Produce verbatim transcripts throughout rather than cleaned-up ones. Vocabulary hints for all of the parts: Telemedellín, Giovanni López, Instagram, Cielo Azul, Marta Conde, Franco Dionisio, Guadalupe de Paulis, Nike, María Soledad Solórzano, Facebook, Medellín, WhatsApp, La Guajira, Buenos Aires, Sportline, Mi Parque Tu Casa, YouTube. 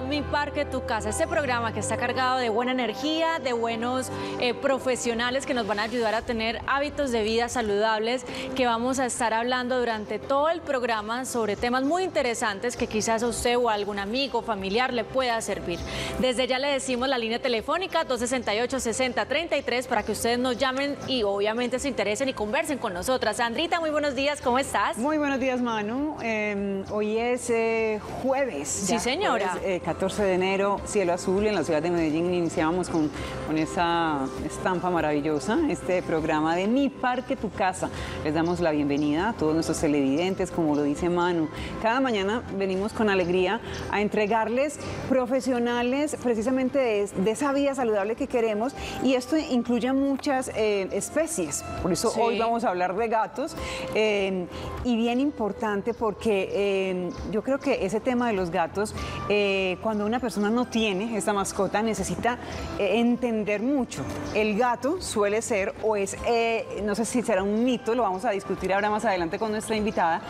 a Mi Parque Tu Casa, este programa que está cargado de buena energía, de buenos eh, profesionales que nos van a ayudar a tener hábitos de vida saludables, que vamos a estar hablando durante todo el programa sobre temas muy interesantes que quizás a usted o a algún amigo, familiar le pueda servir. Desde ya le decimos la línea telefónica dos sesenta y ocho, sesenta, treinta y tres para que ustedes nos llamen y obviamente se interesen y conversen con nosotras. Sandrita, muy buenos días, ¿cómo estás? Muy buenos días, Manu. Eh, hoy es eh, jueves. Ya, sí, señora. Jueves, eh, catorce de enero, Cielo Azul, en la ciudad de Medellín. Iniciábamos con, con esa estampa maravillosa, este programa de Mi Parque Tu Casa. Les damos la bienvenida a todos nuestros televidentes, como lo dice Manu. Cada mañana venimos con alegría a entregarles profesionales precisamente de, de esa vida saludable que queremos, y esto incluye muchas eh, especies. Por eso sí. Hoy vamos a hablar de gatos, eh, y bien importante porque eh, yo creo que ese tema de los gatos, eh, cuando una persona no tiene esta mascota, necesita eh, entender mucho. El gato suele ser, o es, eh, no sé si será un mito, lo vamos a discutir ahora más adelante con nuestra invitada,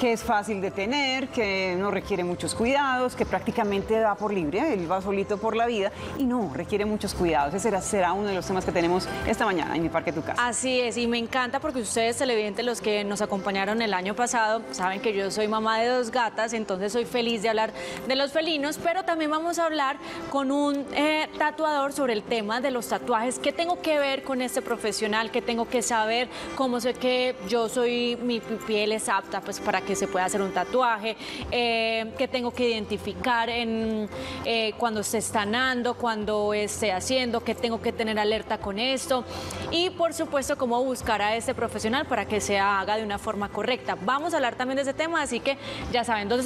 que es fácil de tener, que no requiere muchos cuidados, que prácticamente va por libre, él va solito por la vida, y no, requiere muchos cuidados. Ese será, será uno de los temas que tenemos esta mañana en Mi Parque Tu Casa. Así es, y me encanta porque ustedes, televidentes, los que nos acompañaron el año pasado, saben que yo soy mamá de dos gatas, entonces soy feliz de hablar de los felinos, pero también vamos a hablar con un eh, tatuador sobre el tema de los tatuajes. ¿Qué tengo que ver con este profesional? ¿Qué tengo que saber? ¿Cómo sé que yo soy, mi piel es apta pues, para que se pueda hacer un tatuaje? Eh, ¿Qué tengo que identificar en, eh, cuando se está nando, cuando esté haciendo? ¿Qué tengo que tener alerta con esto? Y por supuesto, ¿cómo buscar a este profesional para que se haga de una forma correcta? Vamos a hablar también de ese tema, así que ya saben, dos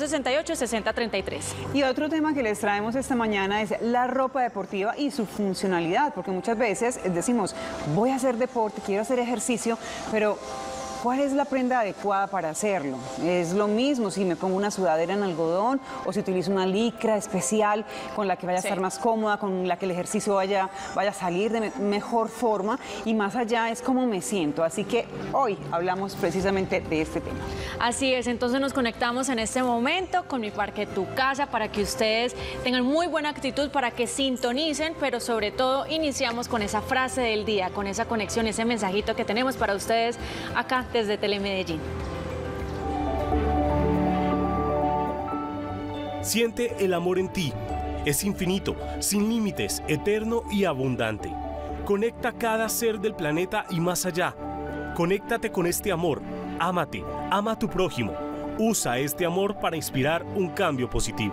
sesenta y ocho, sesenta, treinta y tres. Y otro tema que les traemos esta mañana es la ropa deportiva y su funcionalidad, porque muchas veces decimos, voy a hacer deporte, quiero hacer ejercicio, pero ¿cuál es la prenda adecuada para hacerlo? Es lo mismo si me pongo una sudadera en algodón o si utilizo una licra especial con la que vaya a estar más cómoda, con la que el ejercicio vaya, vaya a salir de me mejor forma, y más allá es cómo me siento. Así que hoy hablamos precisamente de este tema. Así es, entonces nos conectamos en este momento con Mi Parque Tu Casa para que ustedes tengan muy buena actitud, para que sintonicen, pero sobre todo iniciamos con esa frase del día, con esa conexión, ese mensajito que tenemos para ustedes acá desde Telemedellín. Siente el amor en ti. Es infinito, sin límites, eterno y abundante. Conecta cada ser del planeta y más allá. Conéctate con este amor. Ámate, ama a tu prójimo. Usa este amor para inspirar un cambio positivo.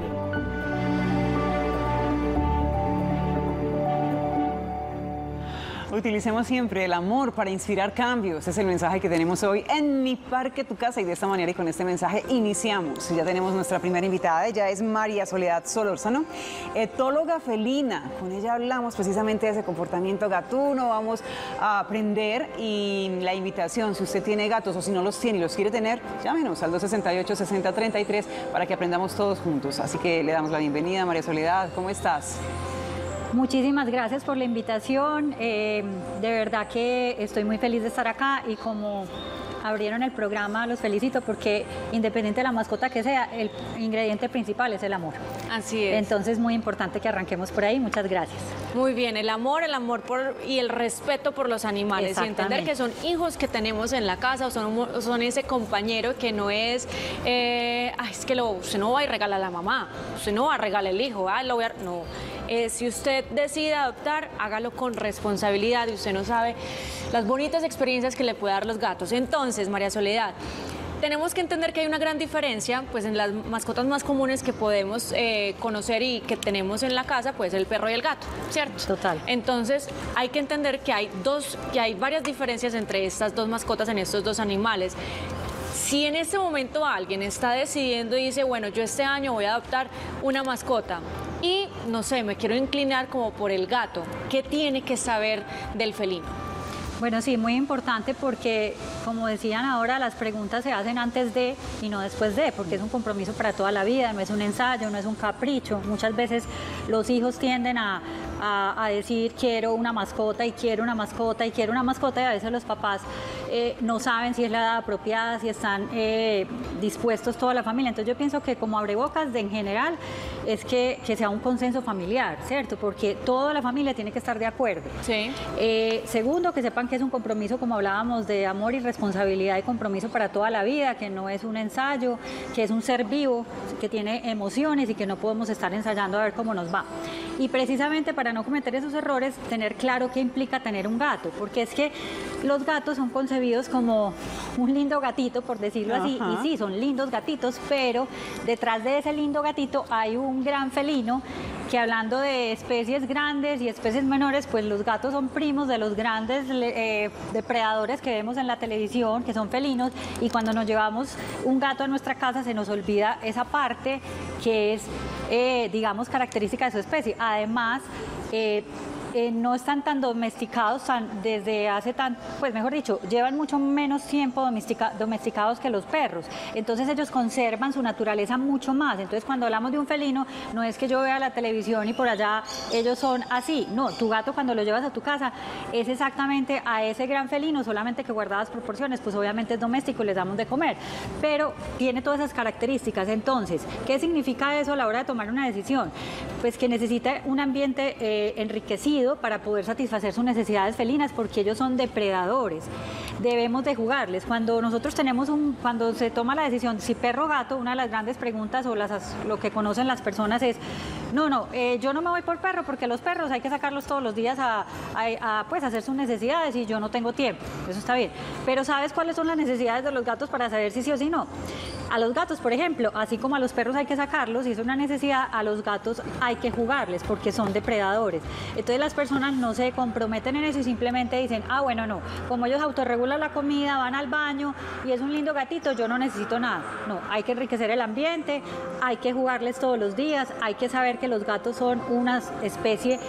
Utilicemos siempre el amor para inspirar cambios. Ese es el mensaje que tenemos hoy en Mi Parque Tu Casa, y de esta manera y con este mensaje iniciamos. Ya tenemos nuestra primera invitada, ella es María Soledad Solórzano, etóloga felina. Con ella hablamos precisamente de ese comportamiento gatuno, vamos a aprender, y la invitación, si usted tiene gatos o si no los tiene y los quiere tener, llámenos al dos sesenta y ocho, sesenta, treinta y tres para que aprendamos todos juntos. Así que le damos la bienvenida, María Soledad, ¿cómo estás? Muchísimas gracias por la invitación, eh, de verdad que estoy muy feliz de estar acá, y como abrieron el programa, los felicito porque independiente de la mascota que sea, el ingrediente principal es el amor. Así es. Entonces muy importante que arranquemos por ahí, muchas gracias. Muy bien, el amor, el amor por, y el respeto por los animales, y entender que son hijos que tenemos en la casa, o son, son ese compañero que no es, eh, ay, es que lo, usted no va y regala a la mamá, usted no va a regalar el hijo, ah, lo voy a, no. Eh, si usted decide adoptar, hágalo con responsabilidad, y usted no sabe las bonitas experiencias que le puede dar los gatos. Entonces, María Soledad, tenemos que entender que hay una gran diferencia, pues en las mascotas más comunes que podemos eh, conocer y que tenemos en la casa, pues el perro y el gato, ¿cierto? Total. Entonces, hay que entender que hay dos, que hay varias diferencias entre estas dos mascotas, en estos dos animales. Si en este momento alguien está decidiendo y dice, bueno, yo este año voy a adoptar una mascota y, no sé, me quiero inclinar como por el gato, ¿qué tiene que saber del felino? Bueno, sí, muy importante porque, como decían ahora, las preguntas se hacen antes de y no después de, porque es un compromiso para toda la vida, no es un ensayo, no es un capricho. Muchas veces los hijos tienden a, a, a decir quiero una mascota y quiero una mascota y quiero una mascota, y a veces los papás eh, no saben si es la edad apropiada, si están eh, dispuestos toda la familia. Entonces yo pienso que como abrebocas de, en general es que, que sea un consenso familiar, ¿cierto? Porque toda la familia tiene que estar de acuerdo. Sí. Eh, segundo, que sepan que es un compromiso, como hablábamos, de amor y responsabilidad y compromiso para toda la vida, que no es un ensayo, que es un ser vivo, que tiene emociones y que no podemos estar ensayando a ver cómo nos va. Y precisamente para no cometer esos errores, tener claro qué implica tener un gato, porque es que los gatos son concebidos como un lindo gatito, por decirlo así, y sí, son lindos gatitos, pero detrás de ese lindo gatito hay un gran felino que, hablando de especies grandes y especies menores, pues los gatos son primos de los grandes eh, depredadores que vemos en la televisión, que son felinos, y cuando nos llevamos un gato a nuestra casa se nos olvida esa parte que es, eh, digamos, característica de su especie. Además, eh, Eh, no están tan domesticados tan, desde hace tan, pues mejor dicho, llevan mucho menos tiempo domestica, domesticados que los perros, entonces ellos conservan su naturaleza mucho más. Entonces, cuando hablamos de un felino, no es que yo vea la televisión y por allá ellos son así, no, tu gato cuando lo llevas a tu casa es exactamente a ese gran felino, solamente que guardadas proporciones, pues obviamente es doméstico y les damos de comer, pero tiene todas esas características. Entonces, ¿qué significa eso a la hora de tomar una decisión? Pues que necesita un ambiente eh, enriquecido para poder satisfacer sus necesidades felinas, porque ellos son depredadores. Debemos de jugarles. Cuando nosotros tenemos un, cuando se toma la decisión si perro o gato, una de las grandes preguntas o las, lo que conocen las personas es, no, no, eh, yo no me voy por perro porque los perros hay que sacarlos todos los días a, a, a pues, hacer sus necesidades y yo no tengo tiempo. Eso está bien. Pero ¿sabes cuáles son las necesidades de los gatos para saber si sí o si no? A los gatos, por ejemplo, así como a los perros hay que sacarlos, si es una necesidad, a los gatos hay que jugarles porque son depredadores. Entonces las personas no se comprometen en eso y simplemente dicen, ah, bueno, no, como ellos autorregulan la comida, van al baño y es un lindo gatito, yo no necesito nada. No, hay que enriquecer el ambiente, hay que jugarles todos los días, hay que saber que los gatos son una especie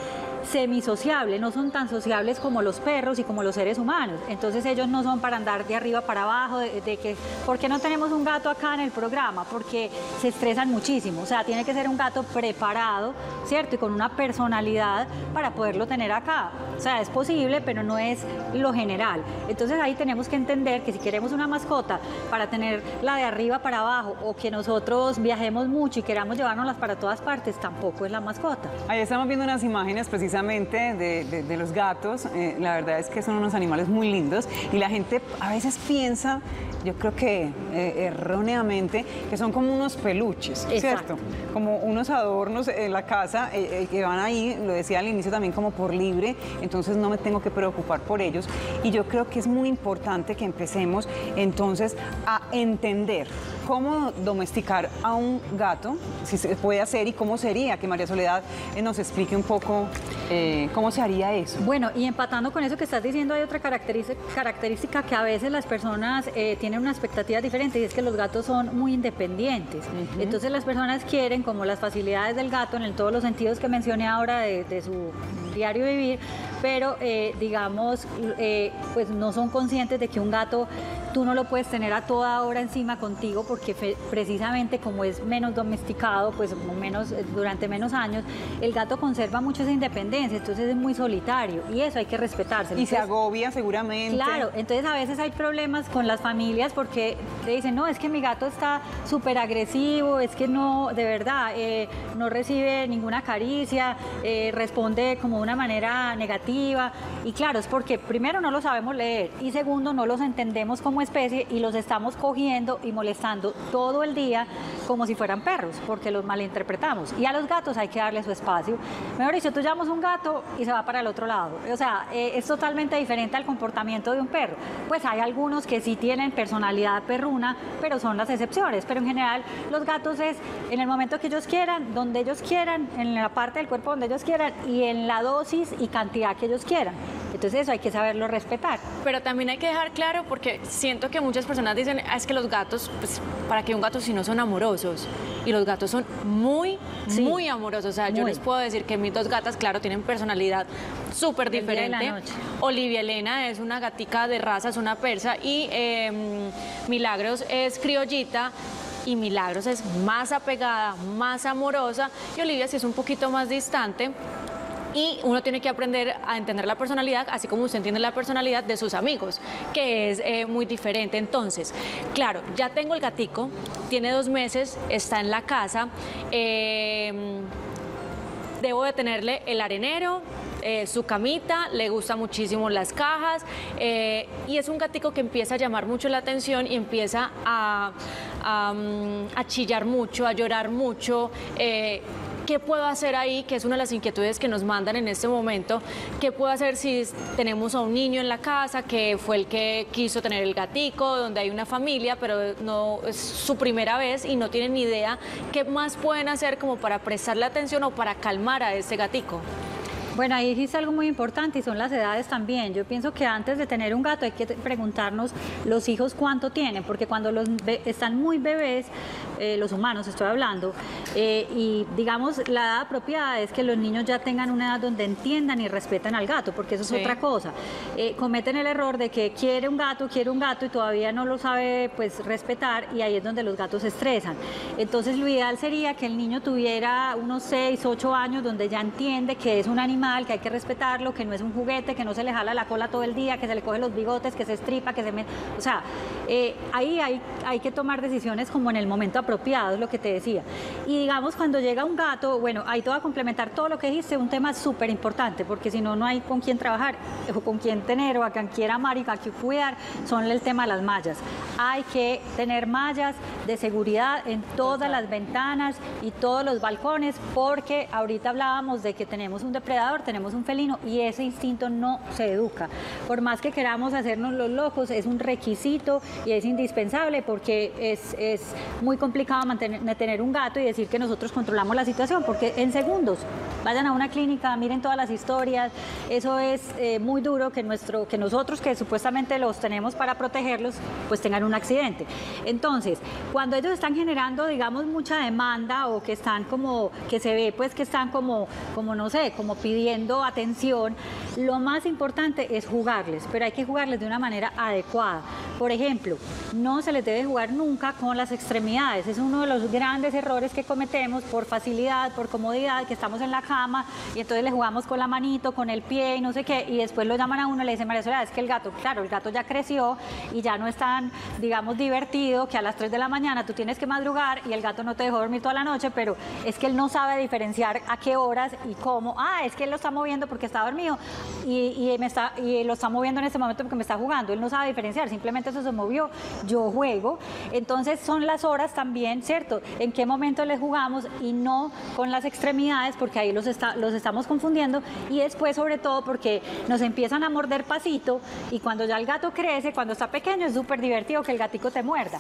semisociable, no son tan sociables como los perros y como los seres humanos. Entonces ellos no son para andar de arriba para abajo, de, de que, ¿por qué no tenemos un gato acá en el programa? Porque se estresan muchísimo, o sea, tiene que ser un gato preparado, ¿cierto? Y con una personalidad para poderlo tener acá. O sea, es posible, pero no es lo general. Entonces ahí tenemos que entender que si queremos una mascota para tenerla de arriba para abajo, o que nosotros viajemos mucho y queramos llevárnoslas para todas partes, tampoco es la mascota. Ahí estamos viendo unas imágenes precisamente precisamente de, de, de los gatos. Eh, la verdad es que son unos animales muy lindos y la gente a veces piensa, yo creo que eh, erróneamente, que son como unos peluches, exacto, ¿cierto? Como unos adornos en la casa eh, eh, que van ahí, lo decía al inicio también, como por libre, entonces no me tengo que preocupar por ellos. Y yo creo que es muy importante que empecemos entonces a entender cómo domesticar a un gato, si se puede hacer y cómo sería, que María Soledad nos explique un poco eh, cómo se haría eso. Bueno, y empatando con eso que estás diciendo, hay otra característica que a veces las personas eh, tienen una expectativa diferente, y es que los gatos son muy independientes. Uh-huh. Entonces las personas quieren como las facilidades del gato en el, todos los sentidos que mencioné ahora de, de su diario vivir, pero eh, digamos, eh, pues no son conscientes de que un gato tú no lo puedes tener a toda hora encima contigo, porque precisamente como es menos domesticado, pues menos, durante menos años, el gato conserva mucho esa independencia, entonces es muy solitario y eso hay que respetarse. Y entonces, se agobia seguramente. Claro, entonces a veces hay problemas con las familias porque te dicen, no, es que mi gato está súper agresivo, es que no, de verdad, eh, no recibe ninguna caricia, eh, responde como de una manera negativa. Y claro, es porque primero no lo sabemos leer y segundo no los entendemos como especie y los estamos cogiendo y molestando todo el día como si fueran perros, porque los malinterpretamos. Y a los gatos hay que darle su espacio. Mejor dicho, tú llamas un gato y se va para el otro lado. O sea, eh, es totalmente diferente al comportamiento de un perro. Pues hay algunos que sí tienen personalidad perruna, pero son las excepciones. Pero en general, los gatos es en el momento que ellos quieran, donde ellos quieran, en la parte del cuerpo donde ellos quieran y en la dosis y cantidad que ellos quieran. Entonces eso hay que saberlo respetar. Pero también hay que dejar claro, porque siento que muchas personas dicen, ah, es que los gatos, pues, ¿para qué un gato si no son amorosos? Y los gatos son muy, sí, muy amorosos. O sea, muy. Yo les puedo decir que mis dos gatas, claro, tienen personalidad súper diferente. Olivia Elena es una gatica de raza, es una persa, y eh, Milagros es criollita. Y Milagros es más apegada, más amorosa, y Olivia sí es un poquito más distante. y uno tiene que aprender a entender la personalidad, así como usted entiende la personalidad de sus amigos, que es eh, muy diferente. Entonces, claro, ya tengo el gatico, tiene dos meses, está en la casa, eh, debo de tenerle el arenero, Eh, su camita, le gustan muchísimo las cajas, eh, y es un gatico que empieza a llamar mucho la atención y empieza a, a, a chillar mucho, a llorar mucho. Eh, ¿Qué puedo hacer ahí? Que es una de las inquietudes que nos mandan en este momento. ¿Qué puedo hacer si tenemos a un niño en la casa que fue el que quiso tener el gatico, donde hay una familia, pero no es su primera vez y no tienen ni idea qué más pueden hacer como para prestarle atención o para calmar a ese gatico? Bueno, ahí dijiste algo muy importante y son las edades también. Yo pienso que antes de tener un gato hay que preguntarnos los hijos cuánto tienen, porque cuando los están muy bebés, eh, los humanos estoy hablando, eh, y digamos la edad apropiada es que los niños ya tengan una edad donde entiendan y respetan al gato, porque eso es sí. otra cosa. Eh, cometen el error de que quiere un gato, quiere un gato y todavía no lo sabe pues respetar, y ahí es donde los gatos se estresan. Entonces lo ideal sería que el niño tuviera unos seis, ocho años donde ya entiende que es un animal, que hay que respetarlo, que no es un juguete, que no se le jala la cola todo el día, que se le coge los bigotes, que se estripa, que se... Me... O sea, eh, ahí hay, hay que tomar decisiones como en el momento apropiado, es lo que te decía. Y digamos, cuando llega un gato, bueno, ahí te voy a complementar todo lo que dijiste, un tema súper importante, porque si no, no hay con quién trabajar, o con quién tener, o a quien quiera amar y a quien cuidar, son el tema de las mallas. Hay que tener mallas de seguridad en todas las ventanas y todos los balcones, porque ahorita hablábamos de que tenemos un depredador, tenemos un felino y ese instinto no se educa. Por más que queramos hacernos los locos, es un requisito y es indispensable, porque es, es muy complicado mantener, mantener un gato y decir que nosotros controlamos la situación, porque en segundos vayan a una clínica, miren todas las historias. Eso es eh, muy duro que, nuestro, que nosotros que supuestamente los tenemos para protegerlos, pues tengan un accidente. Entonces, cuando ellos están generando, digamos, mucha demanda o que están como, que se ve pues que están como, como no sé, como pidiendo pidiendo atención, lo más importante es jugarles, pero hay que jugarles de una manera adecuada. Por ejemplo, no se les debe jugar nunca con las extremidades, es uno de los grandes errores que cometemos por facilidad, por comodidad, que estamos en la cama y entonces le jugamos con la manito, con el pie y no sé qué, y después lo llaman a uno y le dicen, María Soledad, es que el gato, claro, el gato ya creció y ya no es tan, digamos, divertido, que a las tres de la mañana tú tienes que madrugar y el gato no te dejó dormir toda la noche, pero es que él no sabe diferenciar a qué horas y cómo, ah, es que él lo está moviendo porque está dormido y, y, me está, y lo está moviendo en este momento porque me está jugando, él no sabe diferenciar, simplemente eso se movió, yo juego. Entonces son las horas también, ¿cierto? En qué momento les jugamos y no con las extremidades, porque ahí los, está, los estamos confundiendo, y después sobre todo porque nos empiezan a morder pasito, y cuando ya el gato crece, cuando está pequeño es súper divertido que el gatico te muerda,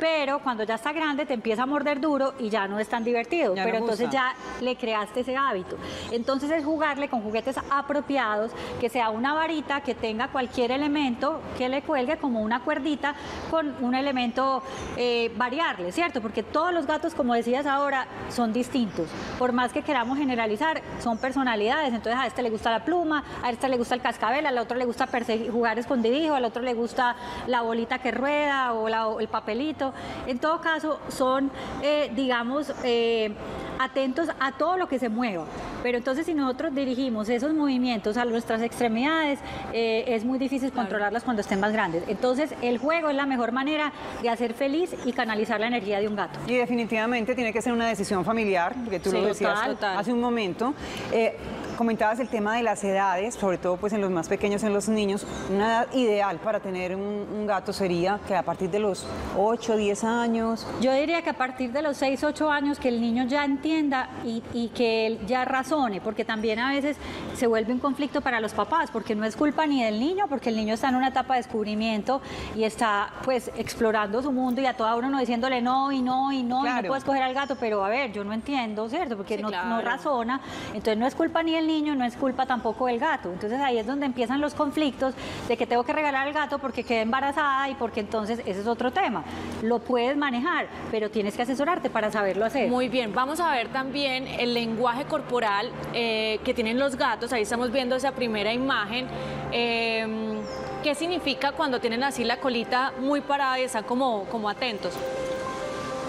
pero cuando ya está grande te empieza a morder duro y ya no es tan divertido, ya pero entonces ya le creaste ese hábito. Entonces es jugar jugarle con juguetes apropiados, que sea una varita, que tenga cualquier elemento que le cuelgue, como una cuerdita con un elemento eh, variable, ¿cierto? Porque todos los gatos, como decías ahora, son distintos. Por más que queramos generalizar, son personalidades. Entonces a este le gusta la pluma, a este le gusta el cascabel, al otro le gusta jugar escondidijo, al otro le gusta la bolita que rueda o, la, o el papelito. En todo caso, son, eh, digamos, eh, atentos a todo lo que se mueva. Pero entonces si nosotros dirigimos esos movimientos a nuestras extremidades, eh, es muy difícil controlarlas cuando estén más grandes. Entonces el juego es la mejor manera de hacer feliz y canalizar la energía de un gato. Y definitivamente tiene que ser una decisión familiar, porque tú sí, lo decías total, total. hace un momento. Eh, Comentabas el tema de las edades, sobre todo pues en los más pequeños, en los niños. Una edad ideal para tener un, un gato sería que a partir de los ocho, diez años. Yo diría que a partir de los seis, ocho años, que el niño ya entienda y, y que él ya razone, porque también a veces se vuelve un conflicto para los papás, porque no es culpa ni del niño, porque el niño está en una etapa de descubrimiento y está pues explorando su mundo, y a toda hora uno diciéndole no y no y no, claro. y no puedes coger al gato, pero a ver, yo no entiendo, ¿cierto? Porque sí, no, claro. no razona, entonces no es culpa ni del niño, no es culpa tampoco del gato. Entonces ahí es donde empiezan los conflictos de que tengo que regalar al gato porque quedé embarazada y porque entonces ese es otro tema. Lo puedes manejar, pero tienes que asesorarte para saberlo hacer. Muy bien, vamos a ver también el lenguaje corporal eh, que tienen los gatos. Ahí estamos viendo esa primera imagen. Eh, ¿Qué significa cuando tienen así la colita muy parada y están como, como atentos?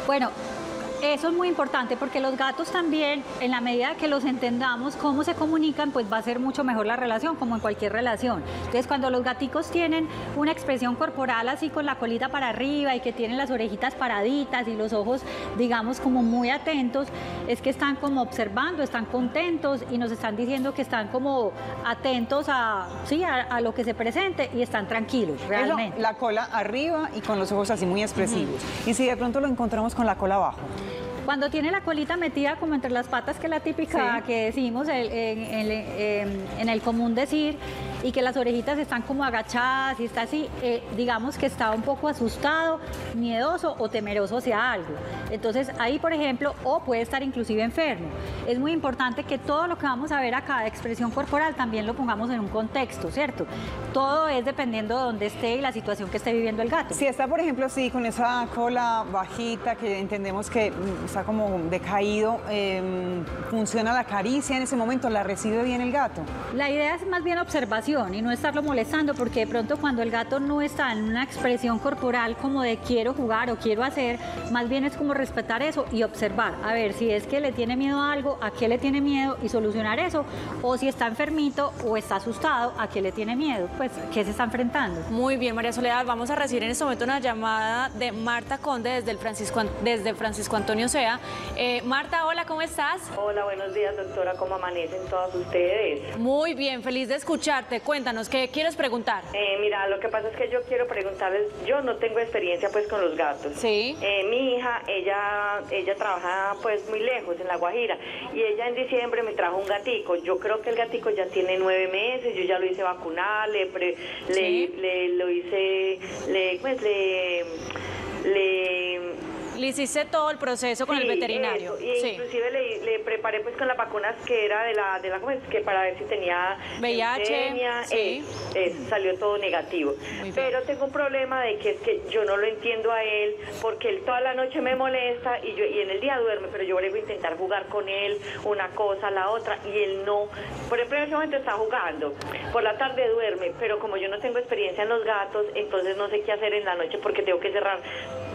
Bueno, Eso es muy importante porque los gatos también, en la medida que los entendamos, cómo se comunican, pues va a ser mucho mejor la relación, como en cualquier relación. Entonces, cuando los gaticos tienen una expresión corporal así con la colita para arriba y que tienen las orejitas paraditas y los ojos, digamos, como muy atentos, es que están como observando, están contentos y nos están diciendo que están como atentos a, sí, a, a lo que se presente y están tranquilos, realmente. Eso, la cola arriba y con los ojos así muy expresivos. Uh-huh. Y si de pronto lo encontramos con la cola abajo. Cuando tiene la colita metida como entre las patas, que es la típica sí. que decimos en, en, en, en el común decir, y que las orejitas están como agachadas y está así, eh, digamos que está un poco asustado, miedoso o temeroso hacia algo. Entonces ahí, por ejemplo, o puede estar inclusive enfermo. Es muy importante que todo lo que vamos a ver acá de expresión corporal también lo pongamos en un contexto, ¿cierto? Todo es dependiendo de dónde esté y la situación que esté viviendo el gato. Si está, por ejemplo, así, con esa cola bajita que entendemos que está como decaído, eh, funciona la caricia en ese momento, la recibe bien el gato. La idea es más bien observación y no estarlo molestando, porque de pronto cuando el gato no está en una expresión corporal como de quiero jugar o quiero hacer, más bien es como respetar eso y observar, a ver si es que le tiene miedo a algo, a qué le tiene miedo y solucionar eso, o si está enfermito o está asustado, a qué le tiene miedo, pues qué se está enfrentando. Muy bien, María Soledad, vamos a recibir en este momento una llamada de Marta Conde desde el Francisco, desde Francisco Antonio Sea. Eh, Marta, hola, ¿cómo estás? Hola, buenos días, doctora, ¿cómo amanecen todos ustedes? Muy bien, feliz de escucharte. Cuéntanos, ¿qué quieres preguntar? Eh, mira, lo que pasa es que yo quiero preguntarles, yo no tengo experiencia pues con los gatos. Sí. Eh, mi hija, ella, ella trabaja pues muy lejos, en La Guajira, y ella en diciembre me trajo un gatico. Yo creo que el gatico ya tiene nueve meses, yo ya lo hice vacunar, le, pre, le, sí. le, le lo hice, le, pues le... le Le hiciste todo el proceso con sí, el veterinario. Eso, y sí. Inclusive le, le preparé pues con las vacunas que era de la, de la que para ver si tenía V I H, eutenia, sí. es, es, salió todo negativo. Muy Pero bien. Tengo un problema de que es que yo no lo entiendo a él, porque él toda la noche me molesta y yo y en el día duerme, pero yo vuelvo a intentar jugar con él, una cosa, la otra, y él no. Por ejemplo, en ese momento está jugando, por la tarde duerme, pero como yo no tengo experiencia en los gatos, entonces no sé qué hacer en la noche porque tengo que cerrar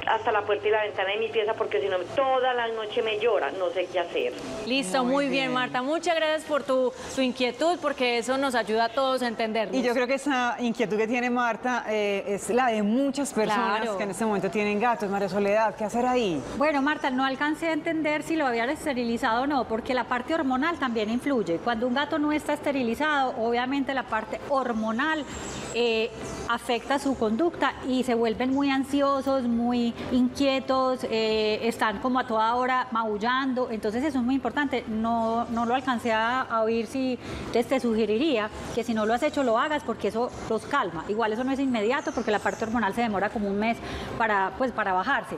hasta la puerta y la ventana en mi pieza, porque si no toda la noche me llora, no sé qué hacer. Listo, muy, muy bien, bien Marta, muchas gracias por tu, tu inquietud, porque eso nos ayuda a todos a entendernos. Y yo creo que esa inquietud que tiene Marta eh, es la de muchas personas claro. que en este momento tienen gatos. María Soledad, ¿qué hacer ahí? Bueno, Marta, no alcancé a entender si lo habían esterilizado o no, porque la parte hormonal también influye. Cuando un gato no está esterilizado, obviamente la parte hormonal eh, afecta su conducta y se vuelven muy ansiosos, muy inquietos, Eh, están como a toda hora maullando, entonces eso es muy importante. No, no lo alcancé a, a oír, si entonces te sugeriría que si no lo has hecho lo hagas, porque eso los calma. Igual eso no es inmediato porque la parte hormonal se demora como un mes para, pues, para bajarse,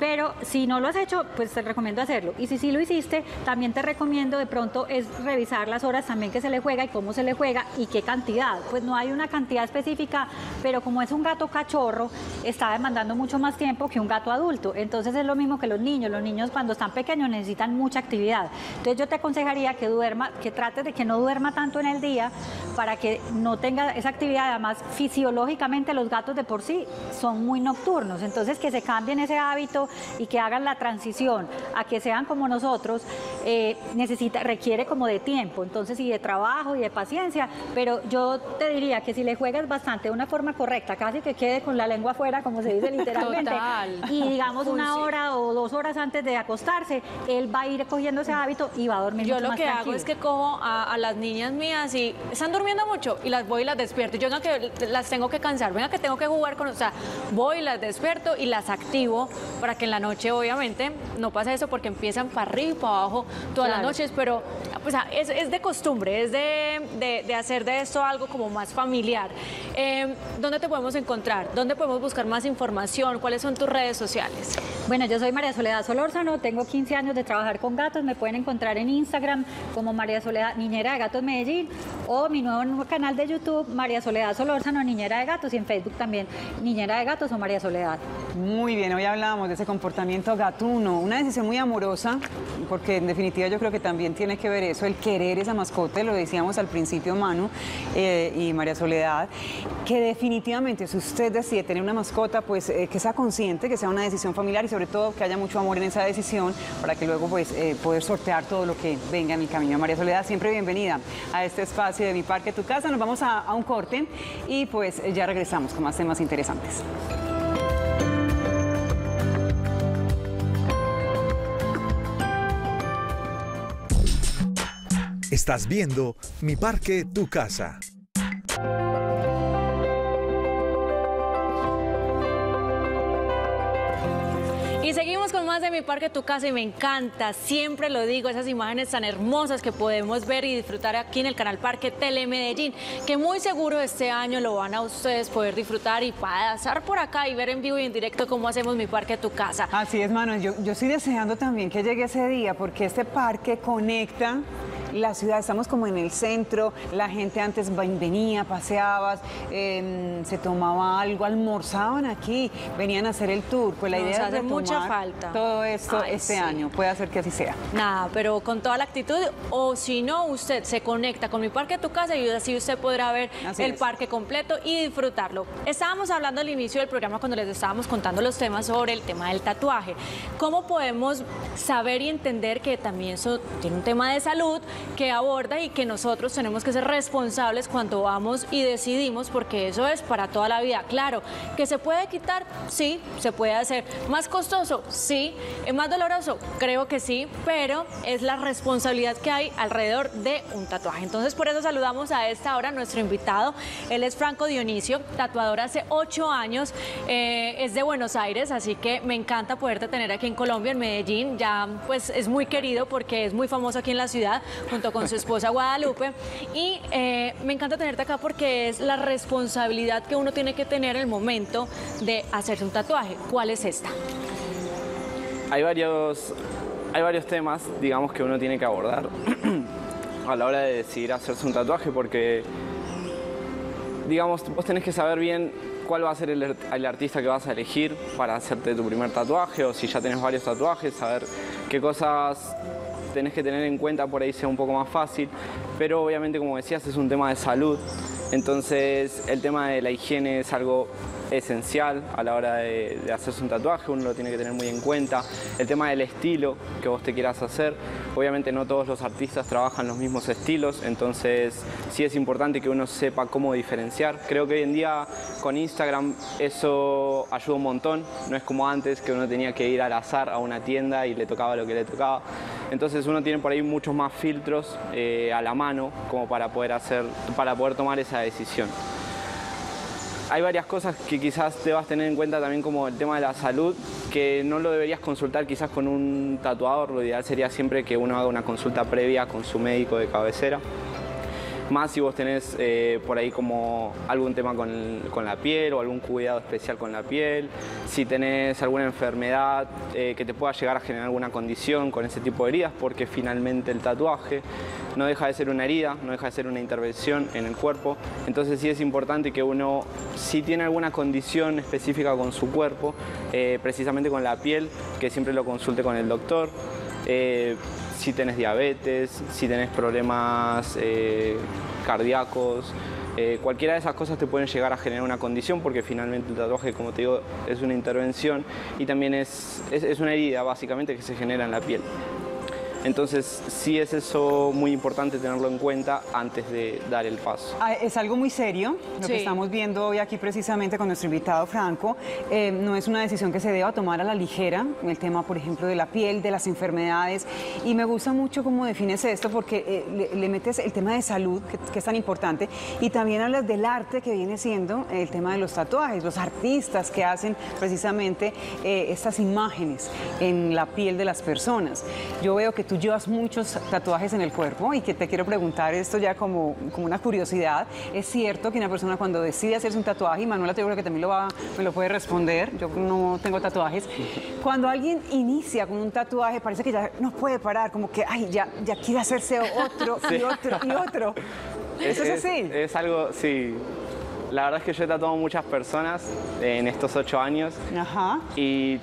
pero si no lo has hecho, pues te recomiendo hacerlo. Y si sí lo hiciste, también te recomiendo de pronto es revisar las horas también que se le juega y cómo se le juega y qué cantidad. Pues no hay una cantidad específica, pero como es un gato cachorro, está demandando mucho más tiempo que un gato adulto. Entonces es lo mismo que los niños, los niños cuando están pequeños necesitan mucha actividad. Entonces yo te aconsejaría que duerma, que trates de que no duerma tanto en el día para que no tenga esa actividad. Además, fisiológicamente los gatos de por sí son muy nocturnos, entonces que se cambien ese hábito y que hagan la transición a que sean como nosotros, eh, necesita, requiere como de tiempo, entonces y de trabajo y de paciencia, pero yo te diría que si le juegas bastante de una forma correcta, casi que quede con la lengua afuera, como se dice literalmente, total. Y digamos una hora o dos horas antes de acostarse, él va a ir cogiendo ese hábito y va a dormir mucho más tranquilo. Yo lo que hago es que cojo a, a las niñas mías y están durmiendo mucho y las voy y las despierto. Yo venga que las tengo que cansar, venga que tengo que jugar con... O sea, voy y las despierto y las activo para que en la noche, obviamente, no pasa eso porque empiezan para arriba y para abajo todas claro. las noches, pero pues, es, es de costumbre, es de, de, de hacer de esto algo como más familiar. Eh, ¿Dónde te podemos encontrar? ¿Dónde podemos buscar más información? ¿Cuáles son tus redes sociales? Bueno, yo soy María Soledad Solórzano, tengo quince años de trabajar con gatos, me pueden encontrar en Instagram como María Soledad, Niñera de Gatos Medellín, o mi nuevo canal de YouTube, María Soledad Solórzano, Niñera de Gatos, y en Facebook también, Niñera de Gatos o María Soledad. Muy bien, hoy hablábamos de ese ese comportamiento gatuno, una decisión muy amorosa, porque en definitiva yo creo que también tiene que ver eso, el querer esa mascota, lo decíamos al principio Manu eh, y María Soledad, que definitivamente si usted decide tener una mascota, pues eh, que sea consciente, que sea una decisión familiar y sobre todo que haya mucho amor en esa decisión para que luego pues eh, poder sortear todo lo que venga en el camino. María Soledad, siempre bienvenida a este espacio de Mi Parque Tu Casa. Nos vamos a, a un corte y pues ya regresamos con más temas interesantes. Estás viendo Mi Parque Tu Casa. Y seguimos con más de Mi Parque Tu Casa y me encanta, siempre lo digo, esas imágenes tan hermosas que podemos ver y disfrutar aquí en el canal Parque Telemedellín, que muy seguro este año lo van a ustedes poder disfrutar y pasar por acá y ver en vivo y en directo cómo hacemos Mi Parque Tu Casa. Así es, Manuel, yo, yo estoy deseando también que llegue ese día porque este parque conecta la ciudad, estamos como en el centro, la gente antes venía, paseaba, eh, se tomaba algo, almorzaban aquí, venían a hacer el tour, pues la idea es retomar mucha falta todo esto. Ay, este sí. año, puede hacer que así sea. Nada, pero con toda la actitud, o si no, usted se conecta con Mi Parque Tu Casa y así usted podrá ver así el es. parque completo y disfrutarlo. Estábamos hablando al inicio del programa cuando les estábamos contando los temas sobre el tema del tatuaje, cómo podemos saber y entender que también eso tiene un tema de salud, que aborda y que nosotros tenemos que ser responsables cuando vamos y decidimos, porque eso es para toda la vida. Claro, que se puede quitar, sí, se puede hacer. ¿Más costoso? Sí. ¿Más doloroso? Creo que sí, pero es la responsabilidad que hay alrededor de un tatuaje. Entonces, por eso saludamos a esta hora a nuestro invitado. Él es Franco Dionisio, tatuador hace ocho años, eh, es de Buenos Aires, así que me encanta poderte tener aquí en Colombia, en Medellín. Ya pues es muy querido porque es muy famoso aquí en la ciudad, junto con su esposa Guadalupe, y eh, me encanta tenerte acá porque es la responsabilidad que uno tiene que tener en el momento de hacerse un tatuaje. ¿Cuál es esta? Hay varios, hay varios temas, digamos, que uno tiene que abordar a la hora de decidir hacerse un tatuaje, porque, digamos, vos tenés que saber bien cuál va a ser el, el artista que vas a elegir para hacerte tu primer tatuaje, o si ya tenés varios tatuajes, saber qué cosas tenés que tener en cuenta, por ahí sea un poco más fácil, pero obviamente, como decías, es un tema de salud, entonces el tema de la higiene es algo esencial a la hora de, de hacerse un tatuaje, uno lo tiene que tener muy en cuenta. El tema del estilo que vos te quieras hacer, obviamente no todos los artistas trabajan los mismos estilos, entonces sí es importante que uno sepa cómo diferenciar. Creo que hoy en día con Instagram eso ayuda un montón, no es como antes que uno tenía que ir al azar a una tienda y le tocaba lo que le tocaba, entonces uno tiene por ahí muchos más filtros eh, a la mano como para poder hacer, para poder tomar esa decisión. Hay varias cosas que quizás debas tener en cuenta también, como el tema de la salud, que no lo deberías consultar quizás con un tatuador, lo ideal sería siempre que uno haga una consulta previa con su médico de cabecera, más si vos tenés eh, por ahí como algún tema con, con la piel o algún cuidado especial con la piel, si tenés alguna enfermedad eh, que te pueda llegar a generar alguna condición con ese tipo de heridas, porque finalmente el tatuaje no deja de ser una herida, no deja de ser una intervención en el cuerpo, entonces sí es importante que uno, si tiene alguna condición específica con su cuerpo, eh, precisamente con la piel, que siempre lo consulte con el doctor. Eh, si tenés diabetes, si tenés problemas eh, cardíacos, eh, cualquiera de esas cosas te pueden llegar a generar una condición, porque finalmente el tatuaje, como te digo, es una intervención y también es, es, es una herida básicamente que se genera en la piel. Entonces, sí es eso muy importante tenerlo en cuenta antes de dar el paso. Ah, es algo muy serio lo sí. que estamos viendo hoy aquí precisamente con nuestro invitado Franco. Eh, no es una decisión que se deba tomar a la ligera, el tema, por ejemplo, de la piel, de las enfermedades. Y me gusta mucho cómo defines esto, porque eh, le, le metes el tema de salud, que, que es tan importante, y también hablas del arte que viene siendo el tema de los tatuajes, los artistas que hacen precisamente eh, estas imágenes en la piel de las personas. Yo veo que tú Tú llevas muchos tatuajes en el cuerpo y que te quiero preguntar esto ya como, como una curiosidad. ¿Es cierto que una persona cuando decide hacerse un tatuaje, y Manuela te digo que también lo va, me lo puede responder, yo no tengo tatuajes, cuando alguien inicia con un tatuaje parece que ya no puede parar, como que ay, ya, ya quiere hacerse otro, sí. y otro, y otro? ¿Eso es, es así? Es, es algo, sí. La verdad es que yo he tatuado a muchas personas en estos ocho años. Ajá. Y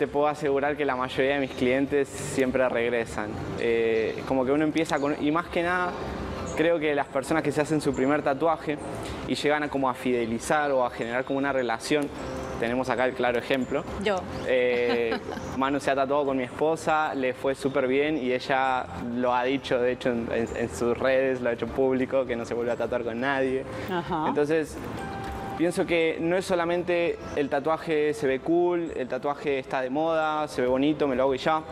te puedo asegurar que la mayoría de mis clientes siempre regresan. Eh, como que uno empieza con... Y más que nada, creo que las personas que se hacen su primer tatuaje y llegan a como a fidelizar o a generar como una relación, tenemos acá el claro ejemplo. Yo. Eh, Manu se ha tatuado con mi esposa, le fue súper bien y ella lo ha dicho, de hecho, en, en, en sus redes, lo ha hecho público, que no se vuelve a tatuar con nadie. Ajá. Entonces, pienso que no es solamente el tatuaje se ve cool, el tatuaje está de moda, se ve bonito, me lo hago y ya,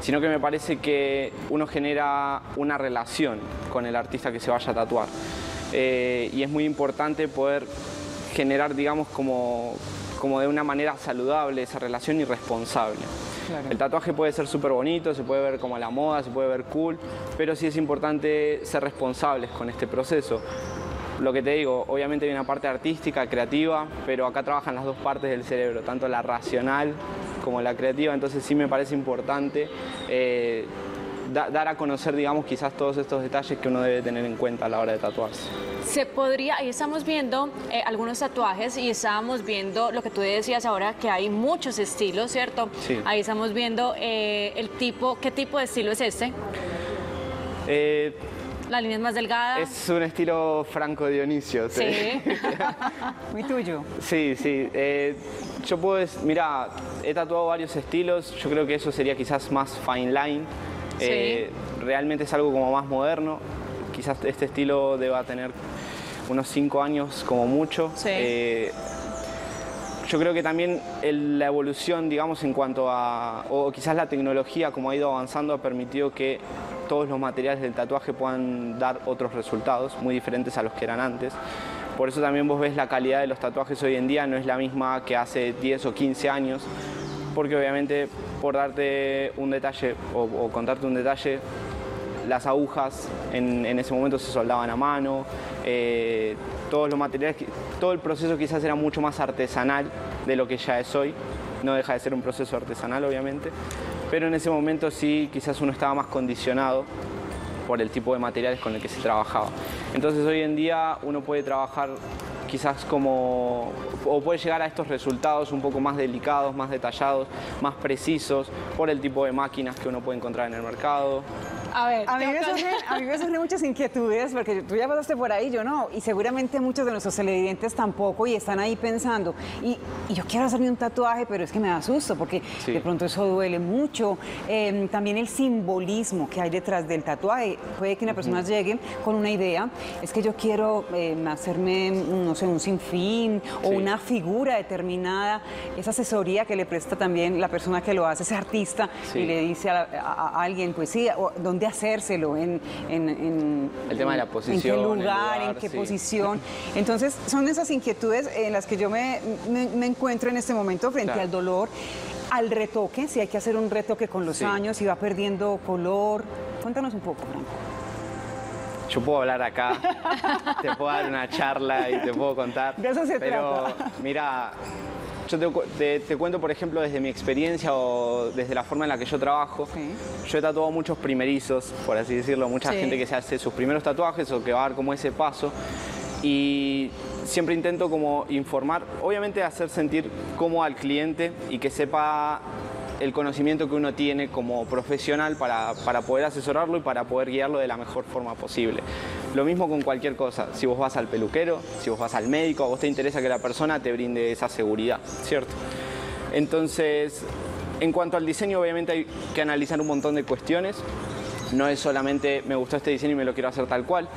sino que me parece que uno genera una relación con el artista que se vaya a tatuar. Eh, y es muy importante poder generar, digamos, como, como de una manera saludable esa relación y responsable. Claro. El tatuaje puede ser súper bonito, se puede ver como la moda, se puede ver cool, pero sí es importante ser responsables con este proceso. Lo que te digo, obviamente hay una parte artística, creativa, pero acá trabajan las dos partes del cerebro, tanto la racional como la creativa, entonces sí me parece importante eh, da, dar a conocer, digamos, quizás todos estos detalles que uno debe tener en cuenta a la hora de tatuarse. Se podría, ahí estamos viendo eh, algunos tatuajes y estábamos viendo lo que tú decías ahora, que hay muchos estilos, ¿cierto? Sí. Ahí estamos viendo eh, el tipo, ¿qué tipo de estilo es este? Eh... La línea es más delgada. Es un estilo Franco Dionisio. Sí. Muy tuyo. Sí, sí. Eh, yo puedo decir, mira, he tatuado varios estilos. Yo creo que eso sería quizás más fine line. Eh, sí. Realmente es algo como más moderno. Quizás este estilo deba tener unos cinco años como mucho. Sí. Eh, Yo creo que también el, la evolución, digamos, en cuanto a... o quizás la tecnología, como ha ido avanzando, ha permitido que todos los materiales del tatuaje puedan dar otros resultados muy diferentes a los que eran antes. Por eso también vos ves la calidad de los tatuajes hoy en día no es la misma que hace diez o quince años, porque obviamente por darte un detalle o, o contarte un detalle, las agujas en, en ese momento se soldaban a mano, eh, todos los materiales, todo el proceso quizás era mucho más artesanal de lo que ya es hoy. No deja de ser un proceso artesanal, obviamente, pero en ese momento sí quizás uno estaba más condicionado por el tipo de materiales con el que se trabajaba. Entonces hoy en día uno puede trabajar quizás como... o puede llegar a estos resultados un poco más delicados, más detallados, más precisos, por el tipo de máquinas que uno puede encontrar en el mercado. A ver, a mí, me surgen, a mí me surgen muchas inquietudes, porque tú ya pasaste por ahí, yo no, y seguramente muchos de nuestros televidentes tampoco, y están ahí pensando, y, y yo quiero hacerme un tatuaje, pero es que me da susto, porque sí, de pronto eso duele mucho. Eh, también el simbolismo que hay detrás del tatuaje, puede que una persona uh-huh. llegue con una idea, es que yo quiero eh, hacerme, no sé, un sinfín, o sí. una figura determinada, esa asesoría que le presta también la persona que lo hace, ese artista, sí. y le dice a, la, a, a alguien, pues sí, o, ¿dónde hacérselo? En, en, en, el tema de la posición. ¿En qué lugar? lugar ¿En qué sí. posición? Entonces, son esas inquietudes en las que yo me, me, me encuentro en este momento frente claro. al dolor, al retoque, si hay que hacer un retoque con los sí. años, si va perdiendo color. Cuéntanos un poco, Franco. Yo puedo hablar acá, te puedo dar una charla y te puedo contar. De eso se pero, trata. Pero, mira... Yo te, te, te cuento, por ejemplo, desde mi experiencia o desde la forma en la que yo trabajo. Sí. Yo he tatuado muchos primerizos, por así decirlo, mucha sí. gente que se hace sus primeros tatuajes o que va a dar como ese paso. Y siempre intento como informar, obviamente hacer sentir cómodo al cliente y que sepa el conocimiento que uno tiene como profesional para, para poder asesorarlo y para poder guiarlo de la mejor forma posible. Lo mismo con cualquier cosa, si vos vas al peluquero, si vos vas al médico, a vos te interesa que la persona te brinde esa seguridad, ¿cierto? Entonces, en cuanto al diseño, obviamente hay que analizar un montón de cuestiones. No es solamente me gustó este diseño y me lo quiero hacer tal cual.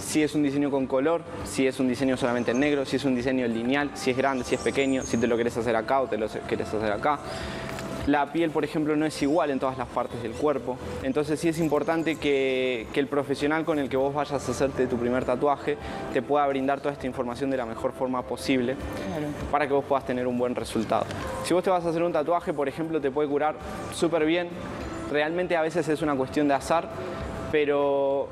Si es un diseño con color, si es un diseño solamente en negro, si es un diseño lineal, si es grande, si es pequeño, si te lo querés hacer acá o te lo querés hacer acá. La piel, por ejemplo, no es igual en todas las partes del cuerpo. Entonces sí es importante que, que el profesional con el que vos vayas a hacerte tu primer tatuaje te pueda brindar toda esta información de la mejor forma posible claro. para que vos puedas tener un buen resultado. Si vos te vas a hacer un tatuaje, por ejemplo, te puede curar súper bien. Realmente a veces es una cuestión de azar, pero...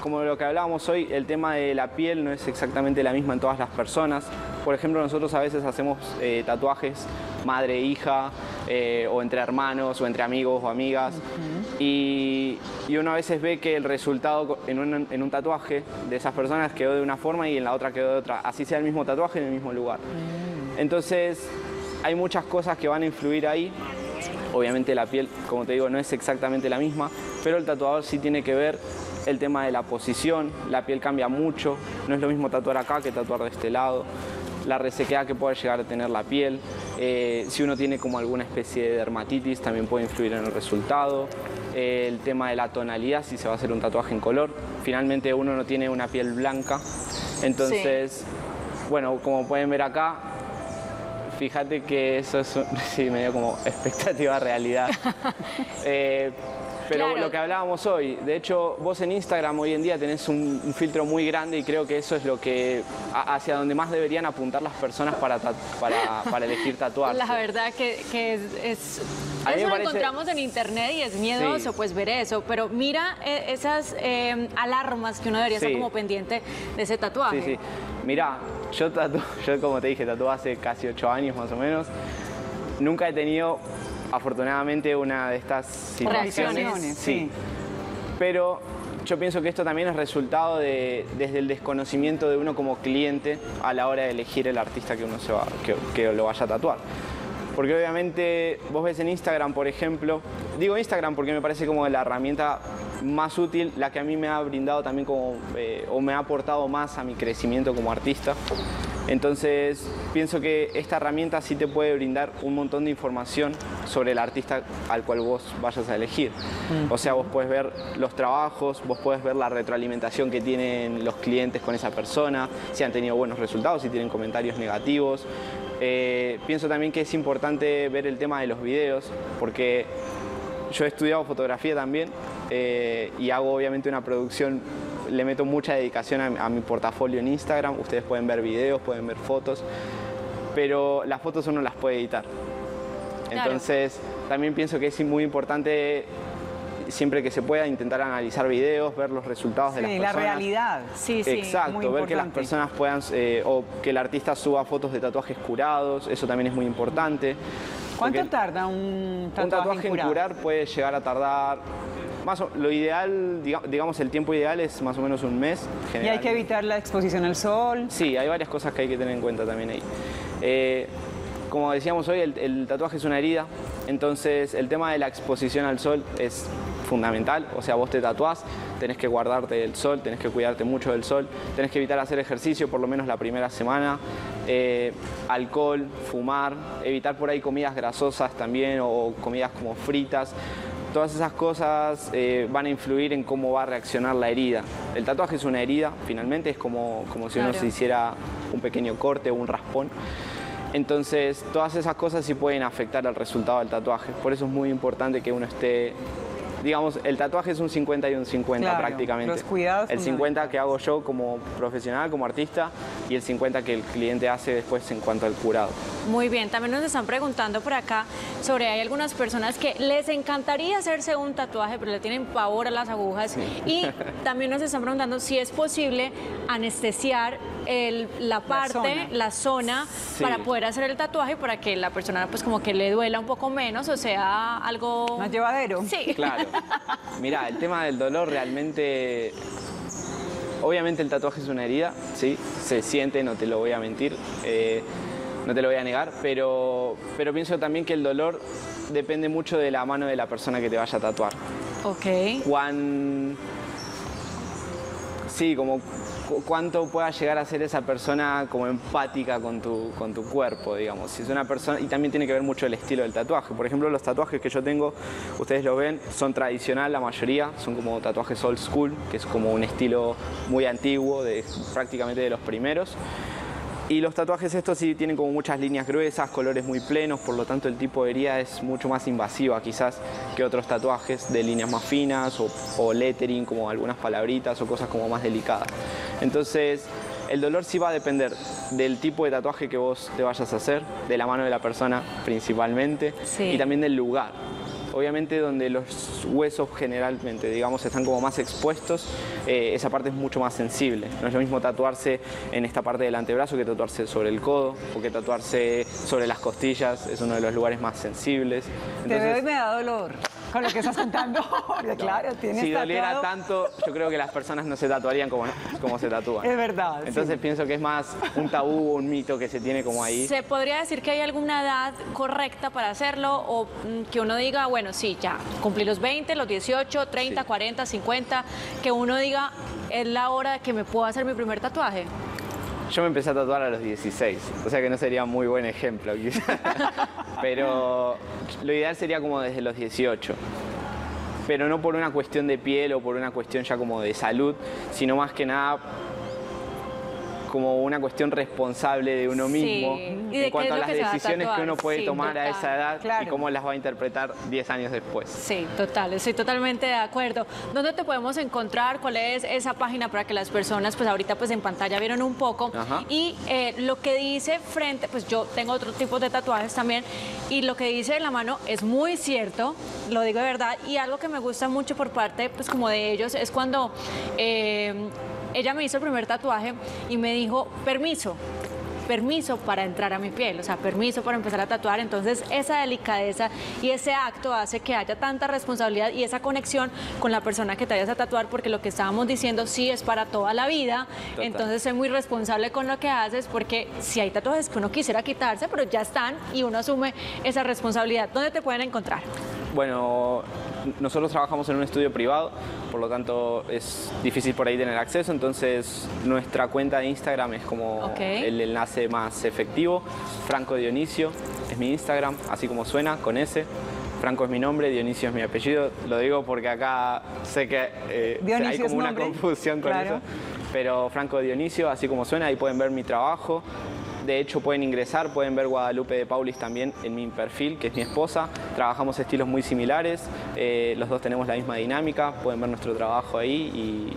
como lo que hablábamos hoy, el tema de la piel no es exactamente la misma en todas las personas. Por ejemplo, nosotros a veces hacemos eh, tatuajes madre e hija, eh, o entre hermanos, o entre amigos o amigas. Uh-huh. y, y uno a veces ve que el resultado en un, en un tatuaje de esas personas quedó de una forma y en la otra quedó de otra. Así sea el mismo tatuaje en el mismo lugar. Uh-huh. Entonces... Hay muchas cosas que van a influir ahí. Obviamente la piel, como te digo, no es exactamente la misma, pero el tatuador sí tiene que ver el tema de la posición. La piel cambia mucho, no es lo mismo tatuar acá que tatuar de este lado. La resequedad que puede llegar a tener la piel. Eh, si uno tiene como alguna especie de dermatitis, también puede influir en el resultado. Eh, el tema de la tonalidad, si se va a hacer un tatuaje en color. Finalmente uno no tiene una piel blanca. Entonces, sí. Bueno, como pueden ver acá, fíjate que eso es un, sí, medio como expectativa realidad. eh, pero claro. Lo que hablábamos hoy, de hecho vos en Instagram hoy en día tenés un, un filtro muy grande, y creo que eso es lo que a, hacia donde más deberían apuntar las personas para, para, para elegir tatuarse. La verdad que, que es, es eso parece... lo encontramos en internet y es miedoso, sí. Pues ver eso, pero mira esas eh, alarmas que uno debería sí. estar como pendiente de ese tatuaje. Sí, sí. Mirá, yo, tatu... yo como te dije, tatué hace casi ocho años más o menos, nunca he tenido... afortunadamente una de estas situaciones, sí. sí. Pero yo pienso que esto también es resultado de, desde el desconocimiento de uno como cliente a la hora de elegir el artista que uno se va, que, que lo vaya a tatuar. Porque obviamente vos ves en Instagram, por ejemplo, digo Instagram porque me parece como la herramienta más útil, la que a mí me ha brindado también como, eh, o me ha aportado más a mi crecimiento como artista. Entonces, pienso que esta herramienta sí te puede brindar un montón de información sobre el artista al cual vos vayas a elegir. Mm. O sea, vos podés ver los trabajos, vos podés ver la retroalimentación que tienen los clientes con esa persona, si han tenido buenos resultados, si tienen comentarios negativos. Eh, pienso también que es importante ver el tema de los videos, porque yo he estudiado fotografía también eh, y hago obviamente una producción. Le meto mucha dedicación a, a mi portafolio en Instagram. Ustedes pueden ver videos, pueden ver fotos, pero las fotos uno las puede editar. Claro. Entonces, también pienso que es muy importante, siempre que se pueda, intentar analizar videos, ver los resultados sí, de las personas. Sí, la realidad. Sí, sí. Exacto, muy ver importante. Que las personas puedan, eh, o que el artista suba fotos de tatuajes curados, eso también es muy importante. ¿Cuánto porque tarda un tatuaje, un tatuaje en curar? Puede llegar a tardar... Más o, lo ideal, digamos, el tiempo ideal es más o menos un mes. General. ¿Y hay que evitar la exposición al sol? Sí, hay varias cosas que hay que tener en cuenta también ahí. Eh, como decíamos hoy, el, el tatuaje es una herida, entonces el tema de la exposición al sol es fundamental. O sea, vos te tatuás, tenés que guardarte del sol, tenés que cuidarte mucho del sol, tenés que evitar hacer ejercicio por lo menos la primera semana, eh, alcohol, fumar, evitar por ahí comidas grasosas también o comidas como fritas. Todas esas cosas eh, van a influir en cómo va a reaccionar la herida. El tatuaje es una herida, finalmente, es como, como si claro. uno se hiciera un pequeño corte o un raspón. Entonces, todas esas cosas sí pueden afectar al resultado del tatuaje. Por eso es muy importante que uno esté... Digamos, el tatuaje es un cincuenta y un cincuenta claro, prácticamente. Los cuidados el cincuenta que hago yo como profesional, como artista, y el cincuenta que el cliente hace después en cuanto al curado. Muy bien, también nos están preguntando por acá sobre hay algunas personas que les encantaría hacerse un tatuaje, pero le tienen pavor a las agujas. Sí. Y también nos están preguntando si es posible anestesiar el, la parte, la zona, la zona sí. para poder hacer el tatuaje, para que la persona pues como que le duela un poco menos, o sea, algo... Más llevadero. Sí. Claro. Mirá, el tema del dolor realmente... Obviamente el tatuaje es una herida, ¿sí? Se siente, no te lo voy a mentir, eh, no te lo voy a negar, pero, pero pienso también que el dolor depende mucho de la mano de la persona que te vaya a tatuar. Ok. Cuán... Sí, como cuánto pueda llegar a ser esa persona como empática con tu, con tu cuerpo, digamos. Si es una persona, y también tiene que ver mucho el estilo del tatuaje. Por ejemplo, los tatuajes que yo tengo, ustedes los ven, son tradicional la mayoría, son como tatuajes old school, que es como un estilo muy antiguo, de, prácticamente de los primeros. Y los tatuajes estos sí tienen como muchas líneas gruesas, colores muy plenos, por lo tanto el tipo de herida es mucho más invasiva quizás que otros tatuajes de líneas más finas o, o lettering, como algunas palabritas o cosas como más delicadas. Entonces el dolor sí va a depender del tipo de tatuaje que vos te vayas a hacer, de la mano de la persona principalmente, sí. y también del lugar. Obviamente donde los huesos generalmente, digamos, están como más expuestos, eh, esa parte es mucho más sensible. No es lo mismo tatuarse en esta parte del antebrazo que tatuarse sobre el codo, o que tatuarse sobre las costillas, es uno de los lugares más sensibles. Entonces, te veo y me da dolor. con lo que estás contando. Claro, tienes Si doliera tatuado. tanto, yo creo que las personas no se tatuarían como, como se tatúan. Es verdad. Entonces sí. pienso que es más un tabú o un mito que se tiene como ahí. ¿Se podría decir que hay alguna edad correcta para hacerlo? O que uno diga, bueno, sí, ya cumplí los veinte, los dieciocho, treinta, sí. cuarenta, cincuenta. Que uno diga, es la hora que me puedo hacer mi primer tatuaje. Yo me empecé a tatuar a los dieciséis, o sea que no sería muy buen ejemplo quizás. Pero lo ideal sería como desde los dieciocho. Pero no por una cuestión de piel o por una cuestión ya como de salud, sino más que nada como una cuestión responsable de uno mismo, sí. en ¿De cuanto a las que decisiones a que uno puede sí, tomar total, a esa edad claro. y cómo las va a interpretar diez años después. Sí, total, estoy totalmente de acuerdo. ¿Dónde te podemos encontrar? ¿Cuál es esa página para que las personas, pues ahorita pues en pantalla vieron un poco? Ajá. Y eh, lo que dice frente, pues yo tengo otro tipo de tatuajes también, y lo que dice de la mano es muy cierto, lo digo de verdad, y algo que me gusta mucho por parte pues como de ellos es cuando... Eh, Ella me hizo el primer tatuaje y me dijo, permiso, permiso para entrar a mi piel, o sea, permiso para empezar a tatuar. Entonces, esa delicadeza y ese acto hace que haya tanta responsabilidad y esa conexión con la persona que te vayas a tatuar, porque lo que estábamos diciendo sí es para toda la vida. Total. Entonces, sé muy responsable con lo que haces, porque si hay tatuajes que uno quisiera quitarse, pero ya están y uno asume esa responsabilidad. ¿Dónde te pueden encontrar? Bueno... Nosotros trabajamos en un estudio privado, por lo tanto es difícil por ahí tener acceso, entonces nuestra cuenta de Instagram es como okay. el enlace más efectivo. Franco Dionisio es mi Instagram, así como suena, con ese. Franco es mi nombre, Dionisio es mi apellido. Lo digo porque acá sé que eh, hay como una nombre. confusión con claro. eso. Pero Franco Dionisio, así como suena, ahí pueden ver mi trabajo. De hecho, pueden ingresar, pueden ver Guadalupe de Paulis también en mi perfil, que es mi esposa. Trabajamos estilos muy similares, eh, los dos tenemos la misma dinámica, pueden ver nuestro trabajo ahí y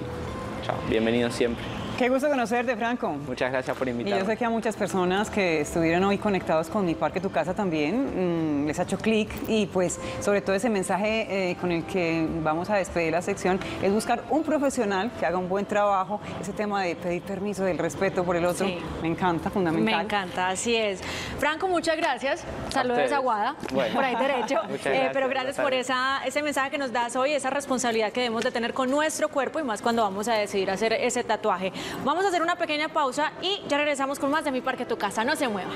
chao, bienvenidos siempre. Qué gusto conocerte, Franco. Muchas gracias por invitarme. Y yo sé que a muchas personas que estuvieron hoy conectados con Mi Parque Tu Casa también mmm, les ha hecho clic, y pues sobre todo ese mensaje eh, con el que vamos a despedir la sección es buscar un profesional que haga un buen trabajo. Ese tema de pedir permiso, del respeto por el otro, sí. me encanta, fundamental. Me encanta, así es. Franco, muchas gracias. Saludos a Guada, bueno. por ahí derecho. eh, gracias, pero gracias por esa, ese mensaje que nos das hoy, esa responsabilidad que debemos de tener con nuestro cuerpo, y más cuando vamos a decidir hacer ese tatuaje. Vamos a hacer una pequeña pausa y ya regresamos con más de Mi Parque Tu Casa. No se muevan.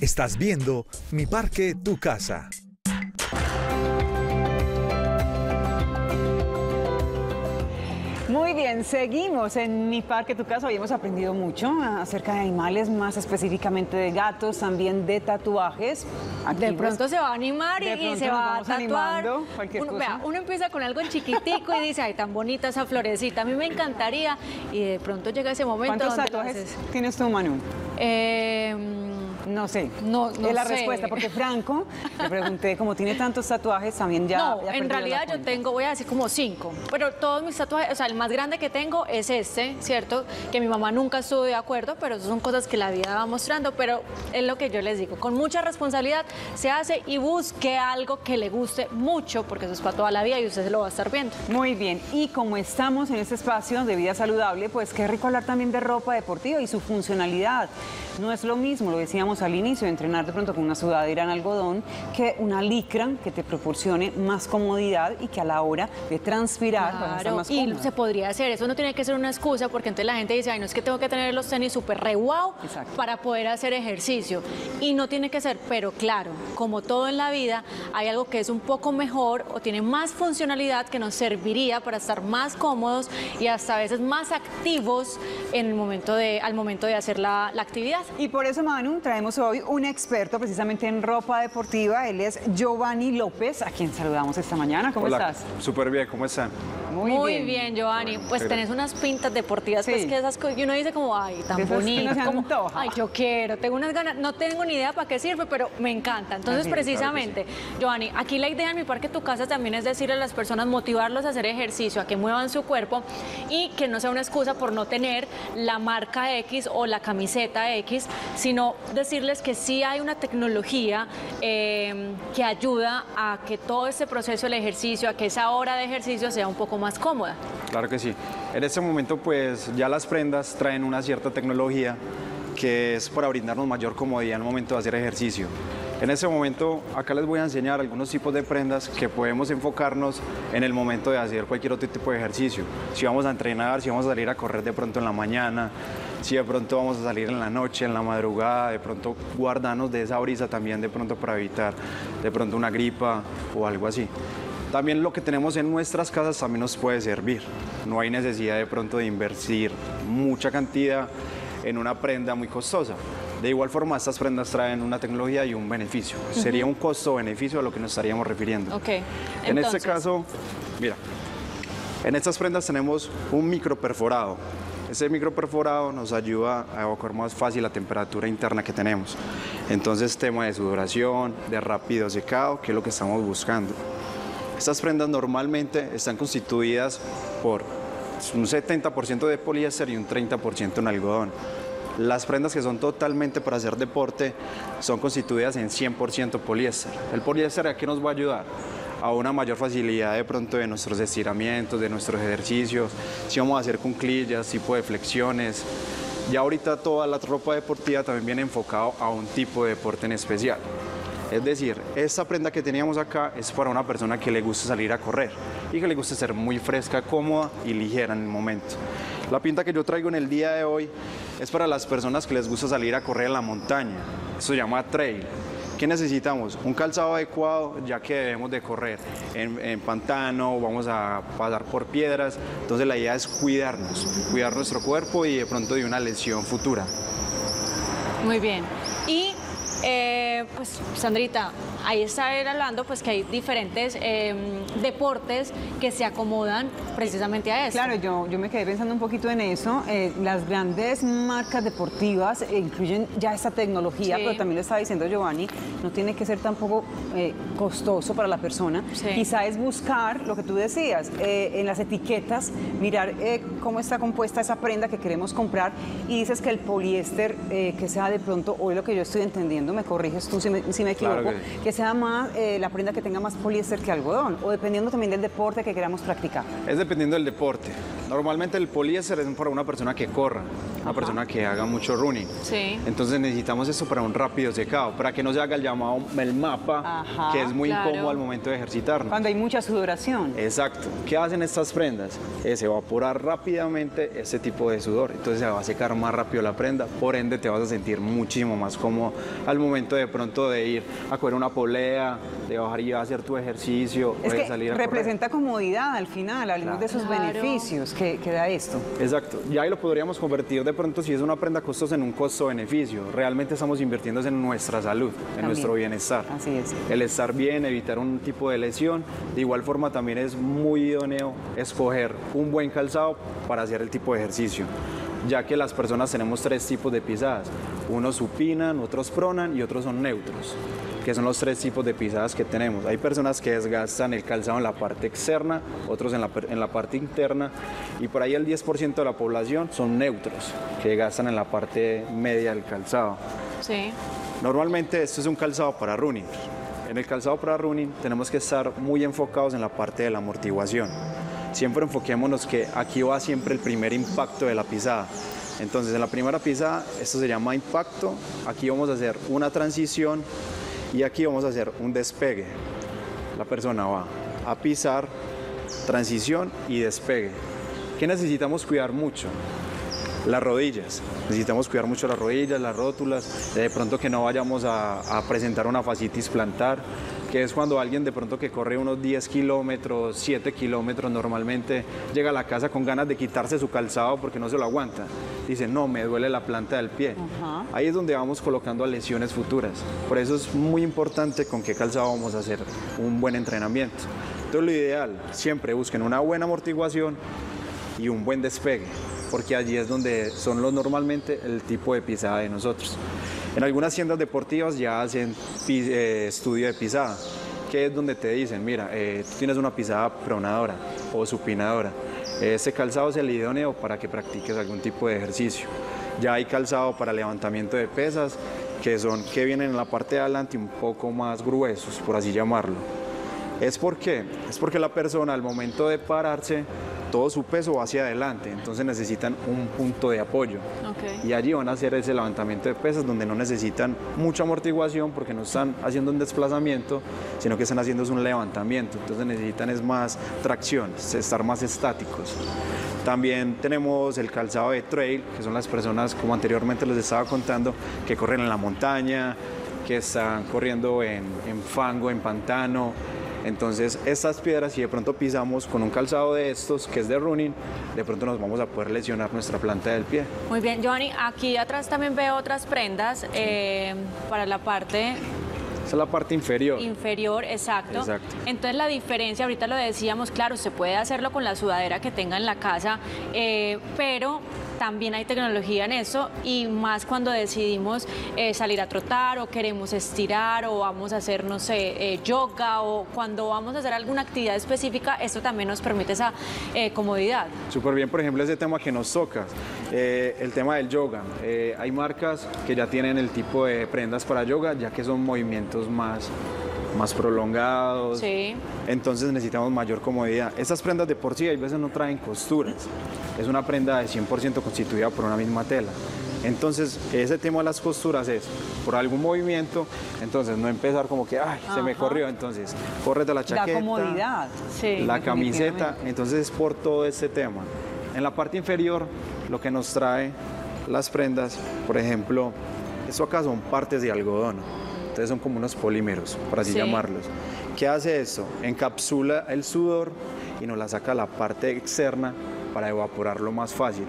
Estás viendo Mi Parque Tu Casa. Muy bien, seguimos en Mi Parque Tu Casa. Hoy hemos aprendido mucho acerca de animales, más específicamente de gatos, también de tatuajes. Aquí de pronto pues, se va a animar y se va a tatuar. Cualquier uno, cosa. Vea, uno empieza con algo chiquitico y dice, ay, tan bonita esa florecita, a mí me encantaría. Y de pronto llega ese momento. ¿Cuántos tatuajes tienes tú, Manu? Eh... No sé, no, no es la sé. respuesta, porque Franco, le pregunté, como tiene tantos tatuajes, también ya... No, ya en realidad yo tengo, voy a decir como cinco, pero todos mis tatuajes, o sea, el más grande que tengo es este, ¿cierto? Que mi mamá nunca estuvo de acuerdo, pero son cosas que la vida va mostrando, pero es lo que yo les digo, con mucha responsabilidad se hace, y busque algo que le guste mucho, porque eso es para toda la vida y usted se lo va a estar viendo. Muy bien, y como estamos en este espacio de vida saludable, pues qué rico hablar también de ropa deportiva y su funcionalidad. No es lo mismo, lo decíamos al inicio, de entrenar de pronto con una sudadera en algodón, que una licra que te proporcione más comodidad y que a la hora de transpirar claro, vas a estar más cómoda. Y se podría hacer, eso no tiene que ser una excusa, porque entonces la gente dice, ay, no, es que tengo que tener los tenis súper re wow Exacto. para poder hacer ejercicio, y no tiene que ser, pero claro, como todo en la vida, hay algo que es un poco mejor o tiene más funcionalidad que nos serviría para estar más cómodos y hasta a veces más activos en el momento de, al momento de hacer la, la actividad. Y por eso, Manu, traemos hoy un experto precisamente en ropa deportiva. Él es Giovanni López, a quien saludamos esta mañana. ¿Cómo Hola, estás? Súper bien, ¿cómo están? Muy, Muy bien. bien, Giovanni. Bueno, pues tenés unas pintas deportivas, sí. pues que esas cosas, y uno dice como, ay, tan bonito, como, ay, yo quiero, tengo unas ganas, no tengo ni idea para qué sirve, pero me encanta. Entonces, bien, precisamente, claro sí. Giovanni, aquí la idea en Mi Parque Tu Casa también es decirle a las personas, motivarlos a hacer ejercicio, a que muevan su cuerpo y que no sea una excusa por no tener la marca X o la camiseta X, sino decir decirles que sí hay una tecnología eh, que ayuda a que todo este proceso del ejercicio, a que esa hora de ejercicio sea un poco más cómoda. Claro que sí. En este momento, pues, ya las prendas traen una cierta tecnología que es para brindarnos mayor comodidad en el momento de hacer ejercicio. En este momento, acá les voy a enseñar algunos tipos de prendas que podemos enfocarnos en el momento de hacer cualquier otro tipo de ejercicio. Si vamos a entrenar, si vamos a salir a correr de pronto en la mañana, si de pronto vamos a salir en la noche, en la madrugada, de pronto guardarnos de esa brisa también de pronto para evitar de pronto una gripa o algo así. También lo que tenemos en nuestras casas también nos puede servir. No hay necesidad de pronto de invertir mucha cantidad en una prenda muy costosa. De igual forma, estas prendas traen una tecnología y un beneficio. Uh-huh. Sería un costo-beneficio a lo que nos estaríamos refiriendo. Ok. En Entonces... este caso, mira, en estas prendas tenemos un microperforado. Ese microperforado nos ayuda a evacuar más fácil la temperatura interna que tenemos. Entonces, tema de sudoración, de rápido secado, que es lo que estamos buscando. Estas prendas normalmente están constituidas por un setenta por ciento de poliéster y un treinta por ciento en algodón. Las prendas que son totalmente para hacer deporte son constituidas en cien por ciento poliéster. El poliéster aquí nos va a ayudar a una mayor facilidad de pronto de nuestros estiramientos, de nuestros ejercicios, si vamos a hacer cuclillas, tipo de flexiones. Ya ahorita toda la ropa deportiva también viene enfocado a un tipo de deporte en especial. Es decir, esta prenda que teníamos acá es para una persona que le gusta salir a correr y que le gusta ser muy fresca, cómoda y ligera en el momento. La pinta que yo traigo en el día de hoy es para las personas que les gusta salir a correr en la montaña. Eso se llama trail. ¿Qué necesitamos? Un calzado adecuado, ya que debemos de correr en, en pantano, vamos a pasar por piedras. Entonces la idea es cuidarnos, cuidar nuestro cuerpo y de pronto de una lesión futura. Muy bien. Y... Eh, pues Sandrita, ahí está hablando pues que hay diferentes eh, deportes que se acomodan precisamente a eso. Claro, yo, yo me quedé pensando un poquito en eso. Eh, las grandes marcas deportivas incluyen ya esta tecnología, sí. Pero también lo estaba diciendo Giovanni, no tiene que ser tampoco eh, costoso para la persona. Sí. Quizá es buscar lo que tú decías, eh, en las etiquetas, mirar eh, cómo está compuesta esa prenda que queremos comprar y dices que el poliéster, eh, que sea de pronto, hoy lo que yo estoy entendiendo, me corriges tú si me, si me equivoco, claro que... que sea más eh, la prenda que tenga más poliéster que algodón, o dependiendo también del deporte que queramos practicar. Es dependiendo del deporte. Normalmente el poliéster es para una persona que corra, una Ajá. persona que haga mucho running. Sí. Entonces necesitamos eso para un rápido secado, para que no se haga el llamado el mapa, Ajá, que es muy claro. incómodo al momento de ejercitarnos. Cuando hay mucha sudoración. Exacto. ¿Qué hacen estas prendas? Es evaporar rápidamente ese tipo de sudor, entonces se va a secar más rápido la prenda, por ende te vas a sentir muchísimo más cómodo al momento de pronto de ir a coger una polea, de bajar y a hacer tu ejercicio. Es que salir a representa correr. Comodidad al final, hablemos claro. de esos claro. beneficios que, que da esto. Exacto, ya ahí lo podríamos convertir de pronto si es una prenda costosa en un costo-beneficio. Realmente estamos invirtiendo en nuestra salud, en también. Nuestro bienestar. Así es. El estar bien, evitar un tipo de lesión. De igual forma también es muy idóneo escoger un buen calzado para hacer el tipo de ejercicio, ya que las personas tenemos tres tipos de pisadas. Unos supinan, otros pronan y otros son neutros, que son los tres tipos de pisadas que tenemos. Hay personas que desgastan el calzado en la parte externa, otros en la, en la parte interna, y por ahí el diez por ciento de la población son neutros, que gastan en la parte media del calzado. Sí. Normalmente esto es un calzado para running. En el calzado para running tenemos que estar muy enfocados en la parte de la amortiguación. Siempre enfoquémonos que aquí va siempre el primer impacto de la pisada. Entonces, en la primera pisada, esto se llama impacto, aquí vamos a hacer una transición y aquí vamos a hacer un despegue. La persona va a pisar, transición y despegue. ¿Qué necesitamos cuidar mucho? Las rodillas. Necesitamos cuidar mucho las rodillas, las rótulas, de pronto que no vayamos a, a presentar una fascitis plantar, que es cuando alguien de pronto que corre unos diez kilómetros, siete kilómetros normalmente, llega a la casa con ganas de quitarse su calzado porque no se lo aguanta. Dice, no, me duele la planta del pie. Uh-huh. Ahí es donde vamos colocando a lesiones futuras. Por eso es muy importante con qué calzado vamos a hacer un buen entrenamiento. Entonces lo ideal, siempre busquen una buena amortiguación y un buen despegue, porque allí es donde son los normalmente el tipo de pisada de nosotros. En algunas tiendas deportivas ya hacen eh, estudio de pisada, que es donde te dicen, mira, eh, tú tienes una pisada pronadora o supinadora. Ese calzado es el idóneo para que practiques algún tipo de ejercicio. Ya hay calzado para levantamiento de pesas, que son que vienen en la parte de adelante un poco más gruesos, por así llamarlo. ¿Es por qué? Es porque la persona al momento de pararse, todo su peso va hacia adelante, entonces necesitan un punto de apoyo. Okay. Y allí van a hacer ese levantamiento de pesas donde no necesitan mucha amortiguación porque no están haciendo un desplazamiento, sino que están haciendo un levantamiento, entonces necesitan es más tracción, estar más estáticos. También tenemos el calzado de trail, que son las personas, como anteriormente les estaba contando, que corren en la montaña, que están corriendo en, en fango, en pantano. Entonces, estas piedras, si de pronto pisamos con un calzado de estos, que es de running, de pronto nos vamos a poder lesionar nuestra planta del pie. Muy bien, Giovanni, aquí atrás también veo otras prendas, sí. eh, para la parte... Esa es la parte inferior. Inferior, exacto. exacto. Entonces, la diferencia, ahorita lo decíamos, claro, usted puede hacerlo con la sudadera que tenga en la casa, eh, pero... también hay tecnología en eso, y más cuando decidimos eh, salir a trotar o queremos estirar o vamos a hacer, no sé, eh, yoga, o cuando vamos a hacer alguna actividad específica, esto también nos permite esa eh, comodidad. Súper bien, por ejemplo, ese tema que nos toca, eh, el tema del yoga. Eh, hay marcas que ya tienen el tipo de prendas para yoga, ya que son movimientos más... más prolongados, sí. Entonces necesitamos mayor comodidad. Estas prendas de por sí hay veces no traen costuras, es una prenda de cien por ciento constituida por una misma tela. Entonces, ese tema de las costuras es por algún movimiento, entonces no empezar como que, ay, Ajá. se me corrió, entonces, córrete la chaqueta, la comodidad, sí, la camiseta, entonces es por todo este tema. En la parte inferior, lo que nos trae las prendas, por ejemplo, esto acá son partes de algodón. Entonces son como unos polímeros, por así sí. llamarlos. ¿Qué hace esto? Encapsula el sudor y nos la saca a la parte externa para evaporarlo más fácil.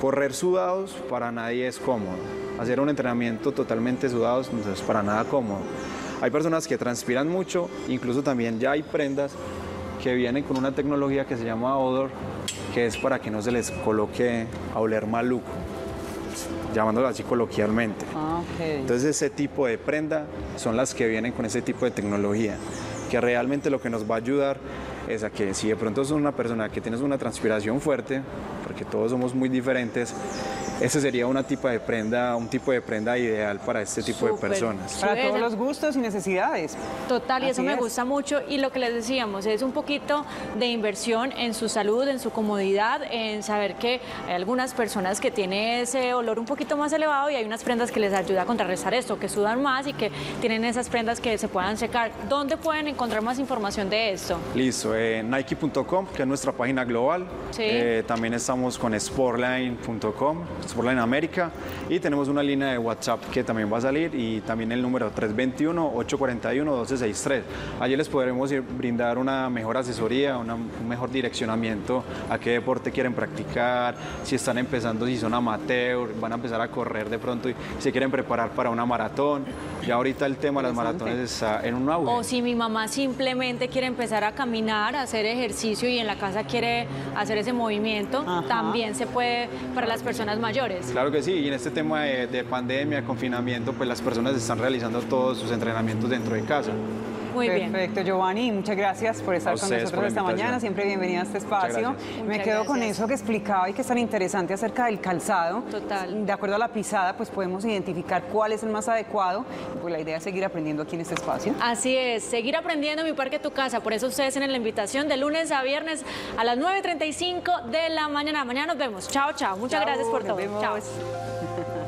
Correr sudados para nadie es cómodo. Hacer un entrenamiento totalmente sudados no es para nada cómodo. Hay personas que transpiran mucho, incluso también ya hay prendas que vienen con una tecnología que se llama odor, que es para que no se les coloque a oler maluco, llamándolo así coloquialmente. Ah, okay. Entonces ese tipo de prenda son las que vienen con ese tipo de tecnología, que realmente lo que nos va a ayudar es a que si de pronto sos una persona que tienes una transpiración fuerte, porque todos somos muy diferentes, ese sería una tipo de prenda, un tipo de prenda ideal para este tipo Súper. de personas. Para todos los gustos y necesidades. Total, y Así eso es. me gusta mucho. Y lo que les decíamos, es un poquito de inversión en su salud, en su comodidad, en saber que hay algunas personas que tienen ese olor un poquito más elevado y hay unas prendas que les ayuda a contrarrestar esto, que sudan más y que tienen esas prendas que se puedan secar. ¿Dónde pueden encontrar más información de esto? Listo, eh, Nike punto com, que es nuestra página global. Sí. Eh, también estamos con Sportline punto com. Sportline América, y tenemos una línea de WhatsApp que también va a salir, y también el número tres dos uno, ocho cuatro uno, uno dos seis tres. Allí les podremos ir, brindar una mejor asesoría, una, un mejor direccionamiento a qué deporte quieren practicar, si están empezando, si son amateur, van a empezar a correr de pronto y se quieren preparar para una maratón. Ya ahorita el tema de las maratones está en un auge. O si mi mamá simplemente quiere empezar a caminar, a hacer ejercicio y en la casa quiere hacer ese movimiento, Ajá. también se puede para las personas mayores. Claro que sí, y en este tema de, de pandemia, confinamiento, pues las personas están realizando todos sus entrenamientos dentro de casa. Muy bien. Perfecto, Giovanni, muchas gracias por estar con nosotros esta mañana, siempre bienvenida a este espacio. Me quedo con eso que explicaba y que es tan interesante acerca del calzado. Total. De acuerdo a la pisada, pues podemos identificar cuál es el más adecuado. Pues la idea es seguir aprendiendo aquí en este espacio. Así es, seguir aprendiendo en Mi Parque Tu Casa. Por eso ustedes tienen la invitación de lunes a viernes a las nueve y treinta y cinco de la mañana. Mañana nos vemos. Chao, chao. Muchas gracias por todo. Chao.